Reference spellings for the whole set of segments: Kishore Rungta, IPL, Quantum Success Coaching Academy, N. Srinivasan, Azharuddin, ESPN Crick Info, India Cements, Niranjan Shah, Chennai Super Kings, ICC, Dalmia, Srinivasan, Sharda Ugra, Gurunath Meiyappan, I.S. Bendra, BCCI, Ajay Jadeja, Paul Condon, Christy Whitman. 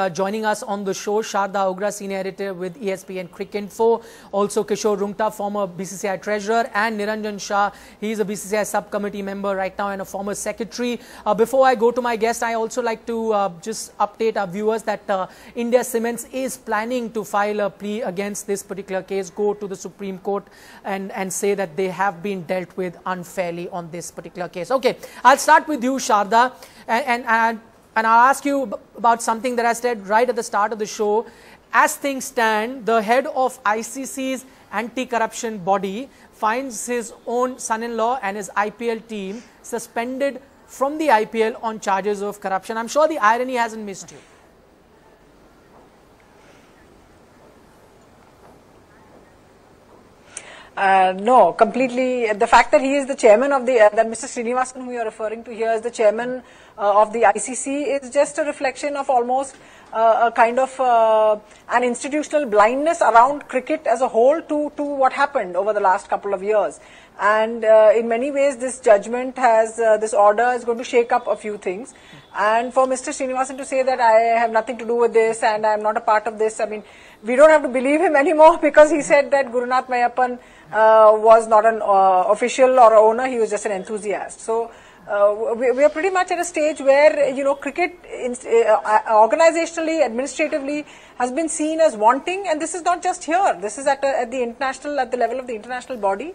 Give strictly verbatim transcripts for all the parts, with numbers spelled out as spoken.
Uh, joining us on the show, Sharda Ugra, senior editor with E S P N Crick Info. Also, Kishore Rungta, former B C C I treasurer, and Niranjan Shah. He is a B C C I subcommittee member right now and a former secretary. Uh, before I go to my guest, I also like to uh, just update our viewers that uh, India Cements is planning to file a plea against this particular case, go to the Supreme Court and, and say that they have been dealt with unfairly on this particular case. Okay, I'll start with you, Sharda, and, and, and And I'll ask you about something that I said right at the start of the show. As things stand, the head of I C C's anti-corruption body finds his own son-in-law and his I P L team suspended from the I P L on charges of corruption. I'm sure the irony hasn't missed you. Uh, no, completely. The fact that he is the chairman of the, uh, that Mister Srinivasan, who you are referring to here, is the chairman uh, of the I C C, is just a reflection of almost uh, a kind of uh, an institutional blindness around cricket as a whole to, to what happened over the last couple of years. And uh, in many ways, this judgment has, uh, this order is going to shake up a few things. And for Mister Srinivasan to say that I have nothing to do with this and I am not a part of this, I mean, we don't have to believe him anymore, because he said that Gurunath Meiyappan uh, was not an uh, official or owner, he was just an enthusiast. So, uh, we, we are pretty much at a stage where, you know, cricket in, uh, organizationally, administratively has been seen as wanting, and this is not just here, this is at, a, at the international, at the level of the international body.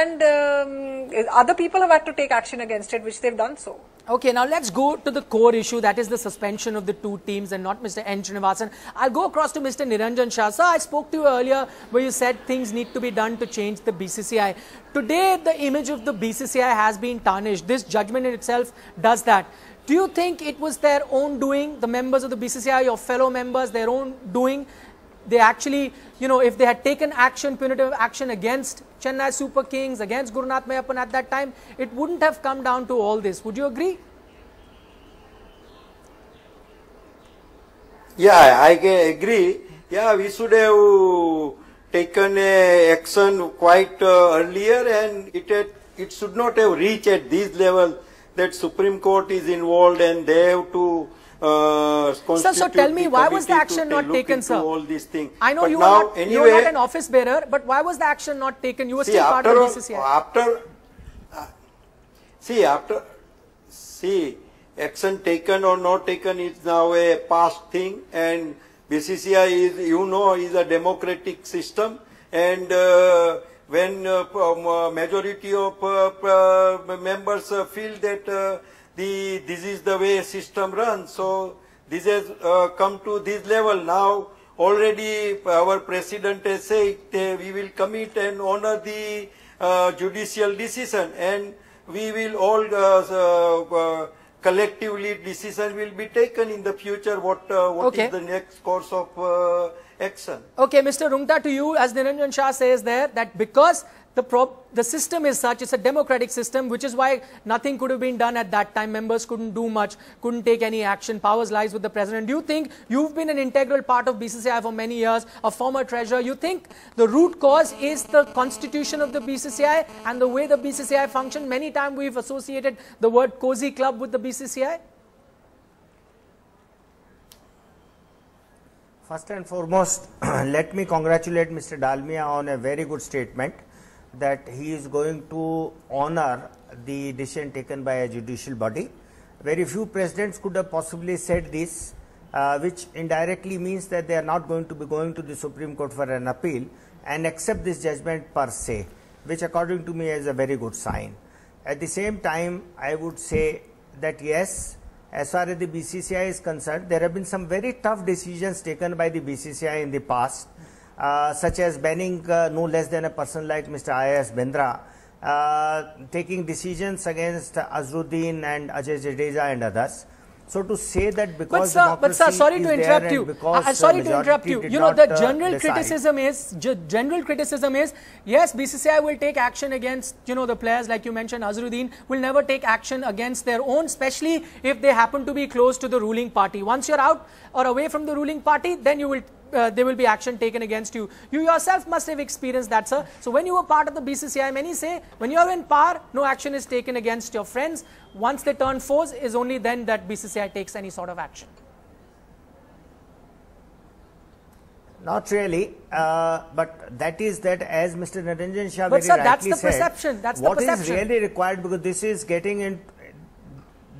And um, other people have had to take action against it, which they've done so. Okay, now let's go to the core issue, that is the suspension of the two teams and not Mister N. Srinivasan. I'll go across to Mister Niranjan Shah. Sir, I spoke to you earlier where you said things need to be done to change the B C C I. Today, the image of the B C C I has been tarnished. This judgment in itself does that. Do you think it was their own doing, the members of the B C C I, your fellow members, their own doing? They actually, you know, if they had taken action, punitive action against Chennai Super Kings, against Gurunath Meiyappan at that time, it wouldn't have come down to all this. Would you agree? Yeah, I agree. Yeah, we should have taken action quite uh, earlier, and it, had, it should not have reached at this level that Supreme Court is involved and they have to... Uh, sir, so tell me, why was the action not taken, sir? All these things. I know you are not, anyway, not an office bearer, but why was the action not taken? You were see, still part of the B C C I. After, uh, see, after, see, action taken or not taken is now a past thing, and B C C I is, you know, is a democratic system, and uh, when uh, majority of uh, members uh, feel that uh, The, this is the way system runs, so this has uh, come to this level. Now already our president has said uh, we will commit and honor the uh, judicial decision, and we will all uh, uh, collectively decision will be taken in the future what, uh, what okay. is the next course of uh, action. Okay, Mister Rungta, to you, as Niranjan Shah says there, that because The, prop, the system is such, it's a democratic system, which is why nothing could have been done at that time. Members couldn't do much, couldn't take any action. Powers lies with the president. Do you think, you've been an integral part of B C C I for many years, a former treasurer, you think the root cause is the constitution of the B C C I and the way the B C C I functioned? Many times we've associated the word cozy club with the B C C I. First and foremost, let me congratulate Mister Dalmia on a very good statement, that he is going to honor the decision taken by a judicial body. Very few presidents could have possibly said this, uh, which indirectly means that they are not going to be going to the Supreme Court for an appeal and accept this judgment per se, which according to me is a very good sign. At the same time, I would say that yes, as far as the B C C I is concerned, there have been some very tough decisions taken by the B C C I in the past, Uh, such as banning uh, no less than a person like Mister I S Bendra, uh, taking decisions against uh, Azharuddin and Ajay Jadeja and others. So to say that because but sir, but sir, sorry to interrupt you. I'm sorry to interrupt you. You know, the general uh, criticism is general criticism is yes, B C C I will take action against, you know, the players like you mentioned. Azharuddin will never take action against their own, especially if they happen to be close to the ruling party. Once you're out or away from the ruling party, then you will uh, there will be action taken against you. You yourself must have experienced that, sir. So when you were part of the B C C I, many say when you are in power, no action is taken against your friends. Once they turn foes, is only then that B C C I takes any sort of action. Not really, uh, but that is that as Mister Niranjan Shah but very sir, rightly that's the said, perception. That's what the perception. Is really required, because this is getting in,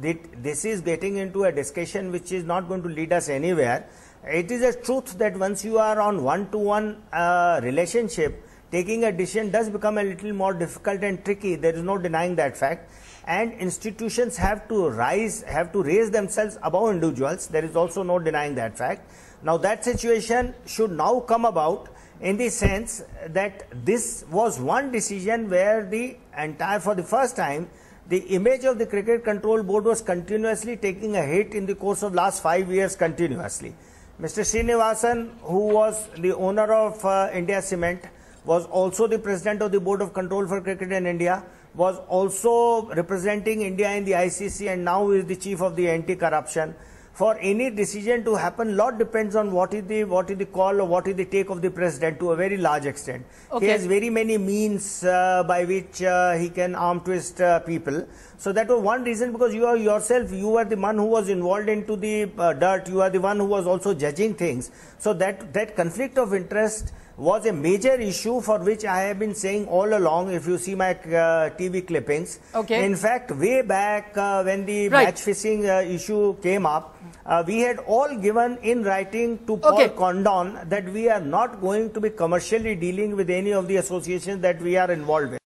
this is getting into a discussion which is not going to lead us anywhere. It is a truth that once you are on one-to-one uh, relationship, taking a decision does become a little more difficult and tricky. There is no denying that fact. And institutions have to rise, have to raise themselves above individuals. There is also no denying that fact. Now that situation should now come about in the sense that this was one decision where the entire, for the first time, the image of the Cricket Control Board was continuously taking a hit in the course of last five years continuously. Mister Srinivasan, who was the owner of uh, India Cement, was also the president of the Board of Control for Cricket in India, was also representing India in the I C C, and now is the chief of the anti-corruption. For any decision to happen, lot depends on what is the what is the call or what is the take of the president to a very large extent. Okay. He has very many means uh, by which uh, he can arm twist uh, people. So that was one reason, because you are yourself, you were the one who was involved into the uh, dirt. You are the one who was also judging things. So that that conflict of interest was a major issue for which I have been saying all along, if you see my uh, T V clippings. Okay. In fact, way back uh, when the right. match fixing uh, issue came up, uh, we had all given in writing to okay. Paul Condon that we are not going to be commercially dealing with any of the associations that we are involved with.